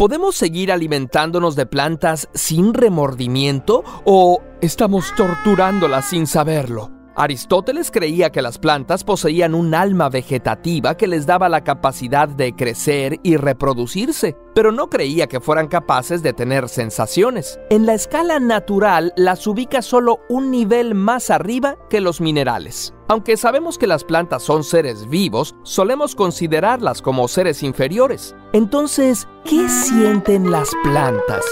¿Podemos seguir alimentándonos de plantas sin remordimiento o estamos torturándolas sin saberlo? Aristóteles creía que las plantas poseían un alma vegetativa que les daba la capacidad de crecer y reproducirse, pero no creía que fueran capaces de tener sensaciones. En la escala natural las ubica solo un nivel más arriba que los minerales. Aunque sabemos que las plantas son seres vivos, solemos considerarlas como seres inferiores. Entonces, ¿qué sienten las plantas?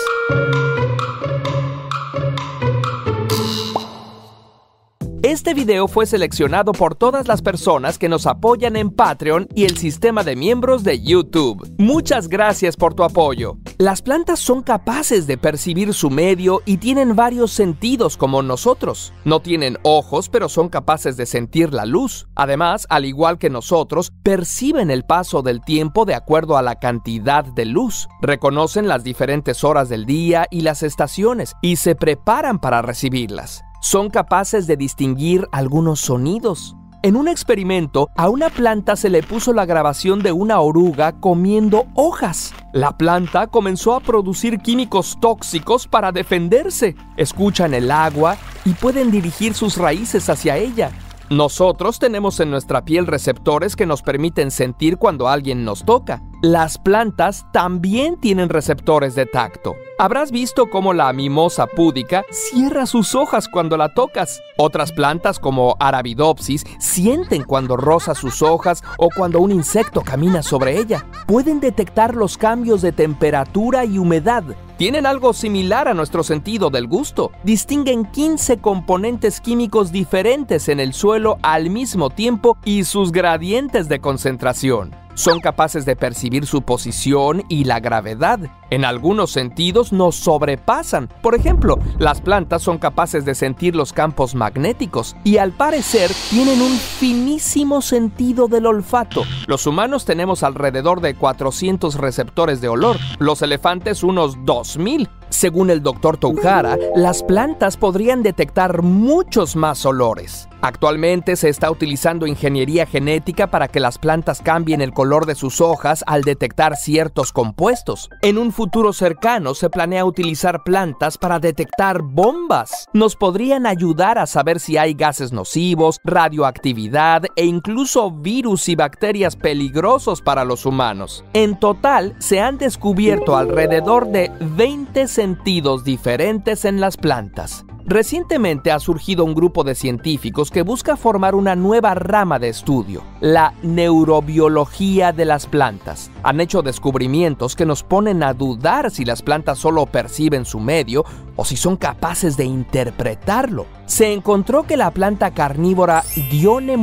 Este video fue seleccionado por todas las personas que nos apoyan en Patreon y el sistema de miembros de YouTube. Muchas gracias por tu apoyo. Las plantas son capaces de percibir su medio y tienen varios sentidos como nosotros. No tienen ojos, pero son capaces de sentir la luz. Además, al igual que nosotros, perciben el paso del tiempo de acuerdo a la cantidad de luz. Reconocen las diferentes horas del día y las estaciones y se preparan para recibirlas. Son capaces de distinguir algunos sonidos. En un experimento, a una planta se le puso la grabación de una oruga comiendo hojas. La planta comenzó a producir químicos tóxicos para defenderse. Escuchan el agua y pueden dirigir sus raíces hacia ella. Nosotros tenemos en nuestra piel receptores que nos permiten sentir cuando alguien nos toca. Las plantas también tienen receptores de tacto. Habrás visto cómo la mimosa púdica cierra sus hojas cuando la tocas. Otras plantas como Arabidopsis sienten cuando roza sus hojas o cuando un insecto camina sobre ella. Pueden detectar los cambios de temperatura y humedad. Tienen algo similar a nuestro sentido del gusto. Distinguen 15 componentes químicos diferentes en el suelo al mismo tiempo y sus gradientes de concentración. Son capaces de percibir su posición y la gravedad. En algunos sentidos nos sobrepasan. Por ejemplo, las plantas son capaces de sentir los campos magnéticos y al parecer tienen un finísimo sentido del olfato. Los humanos tenemos alrededor de 400 receptores de olor, los elefantes unos 2000. Según el doctor Touhara, las plantas podrían detectar muchos más olores. Actualmente se está utilizando ingeniería genética para que las plantas cambien el color de sus hojas al detectar ciertos compuestos. En un futuro cercano se planea utilizar plantas para detectar bombas. Nos podrían ayudar a saber si hay gases nocivos, radioactividad e incluso virus y bacterias peligrosos para los humanos. En total, se han descubierto alrededor de 20 sentidos diferentes en las plantas. Recientemente ha surgido un grupo de científicos que busca formar una nueva rama de estudio, la neurobiología de las plantas. Han hecho descubrimientos que nos ponen a dudar si las plantas solo perciben su medio o si son capaces de interpretarlo. Se encontró que la planta carnívora Dione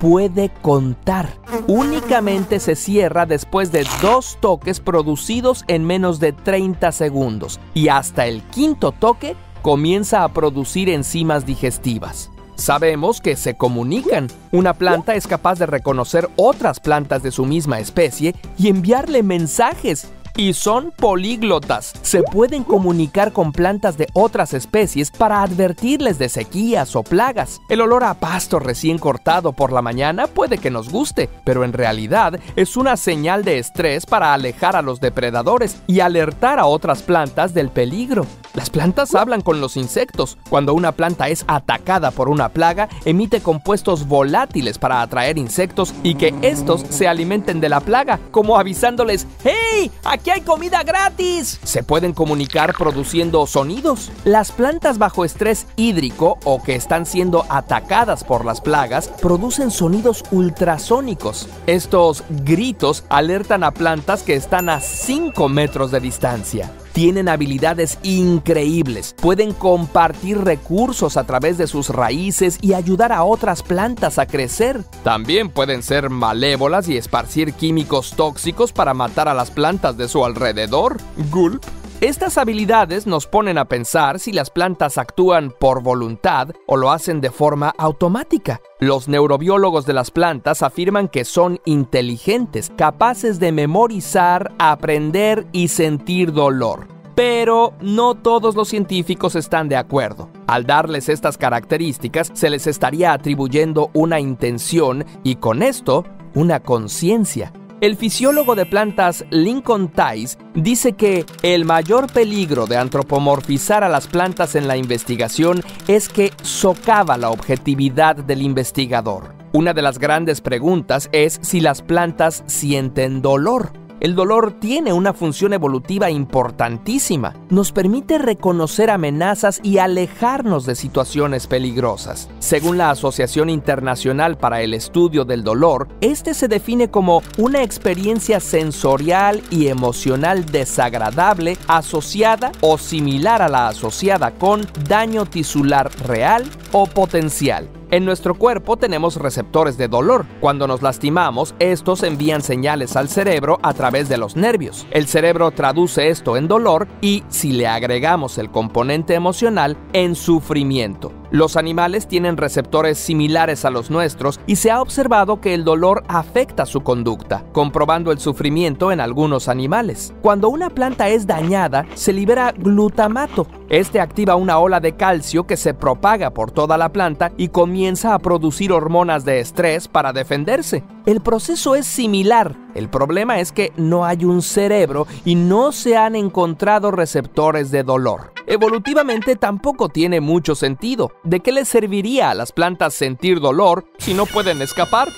puede contar. Únicamente se cierra después de 2 toques producidos en menos de 30 segundos y hasta el 5.º toque comienza a producir enzimas digestivas. Sabemos que se comunican. Una planta es capaz de reconocer otras plantas de su misma especie y enviarle mensajes. Y son políglotas. Se pueden comunicar con plantas de otras especies para advertirles de sequías o plagas. El olor a pasto recién cortado por la mañana puede que nos guste, pero en realidad es una señal de estrés para alejar a los depredadores y alertar a otras plantas del peligro. Las plantas hablan con los insectos. Cuando una planta es atacada por una plaga, emite compuestos volátiles para atraer insectos y que estos se alimenten de la plaga, como avisándoles: ¡Hey! ¡Aquí hay comida gratis! Se pueden comunicar produciendo sonidos. Las plantas bajo estrés hídrico o que están siendo atacadas por las plagas producen sonidos ultrasónicos. Estos gritos alertan a plantas que están a 5 metros de distancia. Tienen habilidades increíbles. Pueden compartir recursos a través de sus raíces y ayudar a otras plantas a crecer. También pueden ser malévolas y esparcir químicos tóxicos para matar a las plantas de su alrededor. Gulp. Estas habilidades nos ponen a pensar si las plantas actúan por voluntad o lo hacen de forma automática. Los neurobiólogos de las plantas afirman que son inteligentes, capaces de memorizar, aprender y sentir dolor. Pero no todos los científicos están de acuerdo. Al darles estas características, se les estaría atribuyendo una intención y con esto, una conciencia. El fisiólogo de plantas Lincoln Taiz dice que el mayor peligro de antropomorfizar a las plantas en la investigación es que socava la objetividad del investigador. Una de las grandes preguntas es si las plantas sienten dolor. El dolor tiene una función evolutiva importantísima. Nos permite reconocer amenazas y alejarnos de situaciones peligrosas. Según la Asociación Internacional para el Estudio del Dolor, este se define como una experiencia sensorial y emocional desagradable asociada o similar a la asociada con daño tisular real o potencial. En nuestro cuerpo tenemos receptores de dolor. Cuando nos lastimamos, estos envían señales al cerebro a través de los nervios. El cerebro traduce esto en dolor y, si le agregamos el componente emocional, en sufrimiento. Los animales tienen receptores similares a los nuestros y se ha observado que el dolor afecta su conducta, comprobando el sufrimiento en algunos animales. Cuando una planta es dañada, se libera glutamato. Este activa una ola de calcio que se propaga por toda la planta y comienza a producir hormonas de estrés para defenderse. El proceso es similar. El problema es que no hay un cerebro y no se han encontrado receptores de dolor. Evolutivamente tampoco tiene mucho sentido. ¿De qué les serviría a las plantas sentir dolor si no pueden escapar?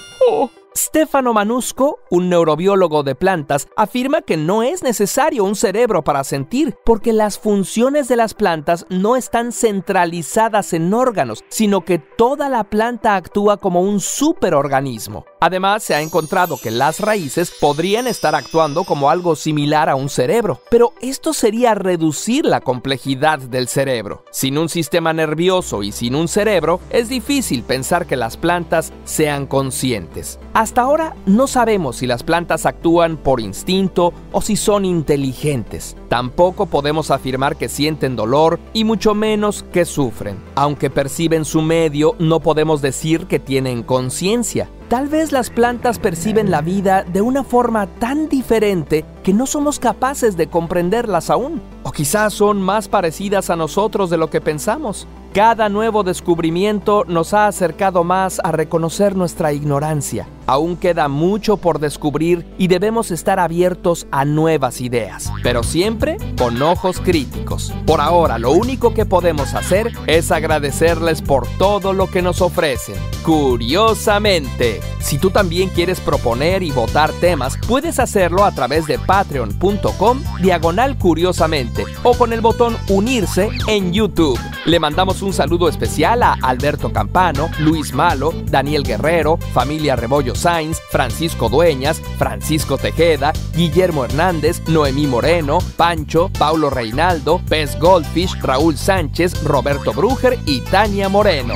Stefano Manusco, un neurobiólogo de plantas, afirma que no es necesario un cerebro para sentir, porque las funciones de las plantas no están centralizadas en órganos, sino que toda la planta actúa como un superorganismo. Además, se ha encontrado que las raíces podrían estar actuando como algo similar a un cerebro, pero esto sería reducir la complejidad del cerebro. Sin un sistema nervioso y sin un cerebro, es difícil pensar que las plantas sean conscientes. Hasta ahora no sabemos si las plantas actúan por instinto o si son inteligentes. Tampoco podemos afirmar que sienten dolor y mucho menos que sufren. Aunque perciben su medio, no podemos decir que tienen conciencia. Tal vez las plantas perciben la vida de una forma tan diferente que no somos capaces de comprenderlas aún. O quizás son más parecidas a nosotros de lo que pensamos. Cada nuevo descubrimiento nos ha acercado más a reconocer nuestra ignorancia. Aún queda mucho por descubrir y debemos estar abiertos a nuevas ideas, pero siempre con ojos críticos. Por ahora, lo único que podemos hacer es agradecerles por todo lo que nos ofrecen. Curiosamente, si tú también quieres proponer y votar temas, puedes hacerlo a través de patreon.com/curiosamente o con el botón unirse en YouTube. Le mandamos un saludo especial a Alberto Campano, Luis Malo, Daniel Guerrero, Familia Rebollo Sainz, Francisco Dueñas, Francisco Tejeda, Guillermo Hernández, Noemí Moreno, Pancho, Paulo Reinaldo, Pez Goldfish, Raúl Sánchez, Roberto Brujer y Tania Moreno.